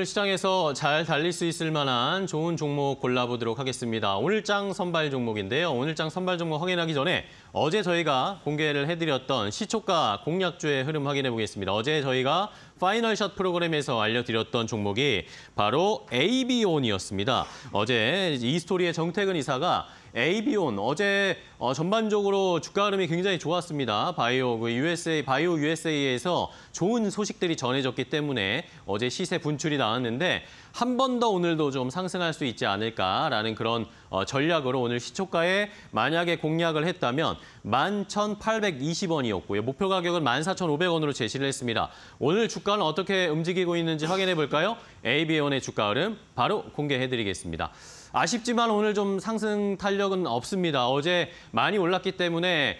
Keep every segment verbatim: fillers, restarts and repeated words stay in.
오늘 시장에서 잘 달릴 수 있을 만한 좋은 종목 골라보도록 하겠습니다. 오늘장 선발 종목인데요. 오늘장 선발 종목 확인하기 전에 어제 저희가 공개를 해드렸던 시초가 공략주의 흐름 확인해 보겠습니다. 어제 저희가 파이널샷 프로그램에서 알려드렸던 종목이 바로 에이비온이었습니다. 어제 이 스토리의 정태근 이사가 에이비온, 어제 어, 전반적으로 주가 흐름이 굉장히 좋았습니다. 바이오, 그 유에스에이, 바이오 유에스에이에서 좋은 소식들이 전해졌기 때문에 어제 시세 분출이 나왔는데 한 번 더 오늘도 좀 상승할 수 있지 않을까라는 그런 어, 전략으로 오늘 시초가에 만약에 공략을 했다면 만 천팔백이십 원이었고요. 목표 가격은 만 사천오백 원으로 제시를 했습니다. 오늘 주가는 어떻게 움직이고 있는지 확인해 볼까요? 에이비온의 주가 흐름 바로 공개해드리겠습니다. 아쉽지만 오늘 좀 상승 탄력은 없습니다. 어제 많이 올랐기 때문에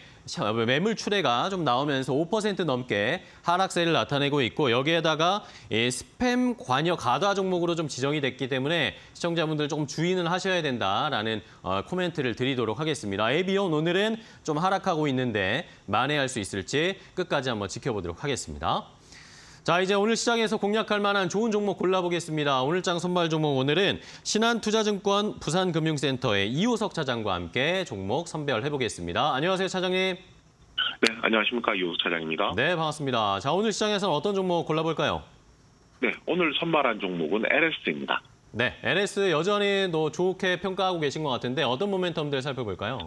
매물 출회가 좀 나오면서 오 퍼센트 넘게 하락세를 나타내고 있고, 여기에다가 스팸 관여 가다 종목으로 좀 지정이 됐기 때문에 시청자분들 조금 주의는 하셔야 된다라는 코멘트를 드리도록 하겠습니다. 에이비온 오늘은 좀 하락하고 있는데 만회할 수 있을지 끝까지 한번 지켜보도록 하겠습니다. 자, 이제 오늘 시장에서 공략할 만한 좋은 종목 골라보겠습니다. 오늘장 선발 종목, 오늘은 신한투자증권 부산금융센터의 이호석 차장과 함께 종목 선별해보겠습니다. 안녕하세요, 차장님. 네, 안녕하십니까. 이호석 차장입니다. 네, 반갑습니다. 자, 오늘 시장에서는 어떤 종목 골라볼까요? 네, 오늘 선발한 종목은 엘에스입니다. 네, 엘에스 여전히 더 좋게 평가하고 계신 것 같은데 어떤 모멘텀들 살펴볼까요?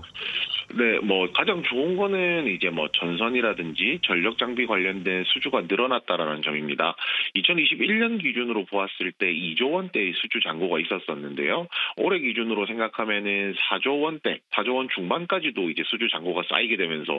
네, 뭐 가장 좋은 거는 이제 뭐 전선이라든지 전력 장비 관련된 수주가 늘어났다라는 점입니다. 이천이십일 년 기준으로 보았을 때 이조 원대의 수주 잔고가 있었었는데요. 올해 기준으로 생각하면은 사조 원대, 사조 원 중반까지도 이제 수주 잔고가 쌓이게 되면서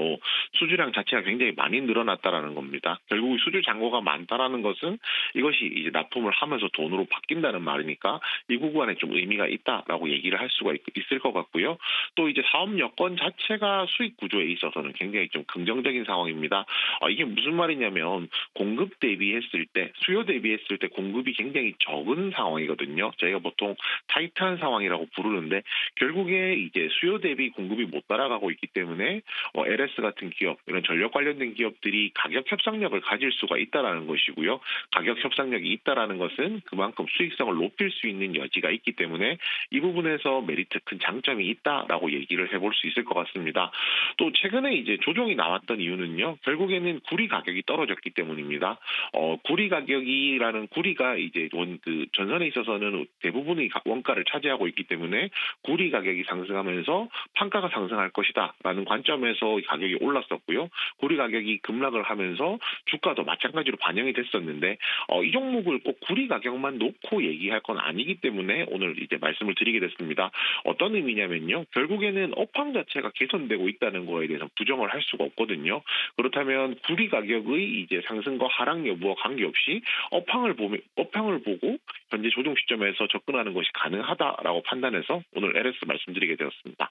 수주량 자체가 굉장히 많이 늘어났다라는 겁니다. 결국 수주 잔고가 많다라는 것은 이것이 이제 납품을 하면서 돈으로 바뀐다는 말이니까 이 구간에 좀 의미가 있다라고 얘기를 할 수가 있, 있을 것 같고요. 또 이제 사업 여건 자체 자체가 수익 구조에 있어서는 굉장히 좀 긍정적인 상황입니다. 아, 이게 무슨 말이냐면 공급 대비했을 때, 수요 대비했을 때 공급이 굉장히 적은 상황이거든요. 저희가 보통 타이트한 상황이라고 부르는데 결국에 이제 수요 대비 공급이 못 따라가고 있기 때문에 어, 엘에스 같은 기업, 이런 전력 관련된 기업들이 가격 협상력을 가질 수가 있다라는 것이고요. 가격 협상력이 있다라는 것은 그만큼 수익성을 높일 수 있는 여지가 있기 때문에 이 부분에서 메리트, 큰 장점이 있다라고 얘기를 해볼 수 있을 것 같습니다. 같습니다. 또 최근에 이제 조정이 나왔던 이유는요, 결국에는 구리 가격이 떨어졌기 때문입니다. 어, 구리 가격이라는, 구리가 이제 원, 그 전선에 있어서는 대부분의 원가를 차지하고 있기 때문에 구리 가격이 상승하면서 판가가 상승할 것이다라는 관점에서 가격이 올랐었고요. 구리 가격이 급락을 하면서 주가도 마찬가지로 반영이 됐었는데 어, 이 종목을 꼭 구리 가격만 놓고 얘기할 건 아니기 때문에 오늘 이제 말씀을 드리게 됐습니다. 어떤 의미냐면요, 결국에는 업황 자체가 개선되고 있다는 거에 대해서 부정을 할 수가 없거든요. 그렇다면 구리 가격의 이제 상승과 하락 여부와 관계없이 업황을 보면, 업황을 보고 현재 조정 시점에서 접근하는 것이 가능하다라고 판단해서 오늘 엘에스 말씀드리게 되었습니다.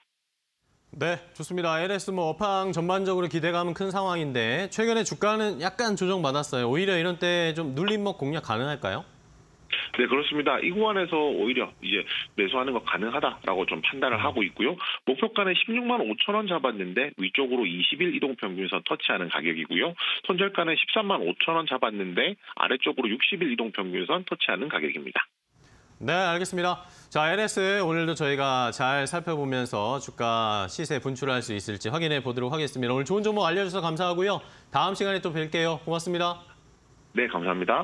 네, 좋습니다. 엘에스 뭐 업황 전반적으로 기대감은 큰 상황인데 최근에 주가는 약간 조정받았어요. 오히려 이런 때 좀 눌림목 공략 가능할까요? 네, 그렇습니다. 이 구간에서 오히려 이제 매수하는 거 가능하다라고 좀 판단을 하고 있고요. 목표가는 십육만 오천 원 잡았는데 위쪽으로 이십 일 이동평균선 터치하는 가격이고요. 손절가는 십삼만 오천 원 잡았는데 아래쪽으로 육십 일 이동평균선 터치하는 가격입니다. 네, 알겠습니다. 자, 엘에스 오늘도 저희가 잘 살펴보면서 주가 시세 분출할 수 있을지 확인해 보도록 하겠습니다. 오늘 좋은 정보 알려주셔서 감사하고요. 다음 시간에 또 뵐게요. 고맙습니다. 네, 감사합니다.